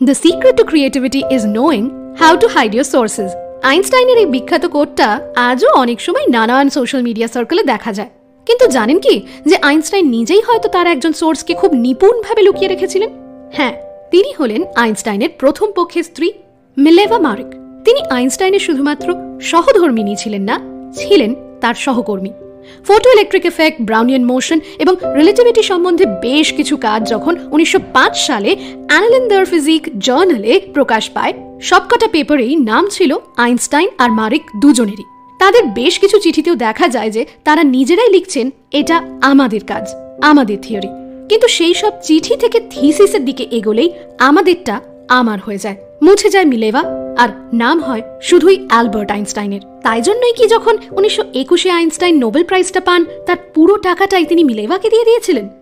The secret to creativity is knowing how to hide your sources. আইনস্টাইনের এই বিখ্যাত কোটটা আজও অনেক সময় নানান সোশ্যাল মিডিয়া সার্কেলে দেখা যায়। কিন্তু জানেন কি যে আইনস্টাইন নিজেই হয়তো তার একজন সোর্সকে খুব নিপুণভাবে লুকিয়ে রেখেছিলেন। হ্যাঁ, তিনি হলেন আইনস্টাইনের প্রথম পক্ষের স্ত্রী মিলেভা মারিক। তিনি আইনস্টাইনের শুধুমাত্র সহধর্মিণী ছিলেন না, ছিলেন তার সহকর্মী। Photo electric effect, Brownian motion এবং রিলেটিভিটি সম্বন্ধে বেশ কিছু কাজ যখন ১৯০৫ সালে অ্যানালেন দ্য ফিজিক জার্নালে প্রকাশ পায়, সবকটা পেপারেই নাম ছিল আইনস্টাইন আর মারিক দুজনেরই। তাদের বেশ কিছু চিঠিতেও দেখা যায় যে তারা নিজেরাই লিখছেন, এটা আমাদের কাজ, আমাদের থিওরি। কিন্তু সেই সব চিঠি থেকে থিসিসের দিকে এগোলেই আমাদেরটা আমার হয়ে যায়, মুছে যায় মিলেভা, আর নাম হয় শুধুই অ্যালবার্ট আইনস্টাইনের। তাই জন্যই কি যখন ১৯২১-এ আইনস্টাইন নোবেল প্রাইজটা পান, তার পুরো টাকাটাই তিনি মিলেভাকে দিয়ে দিয়েছিলেন।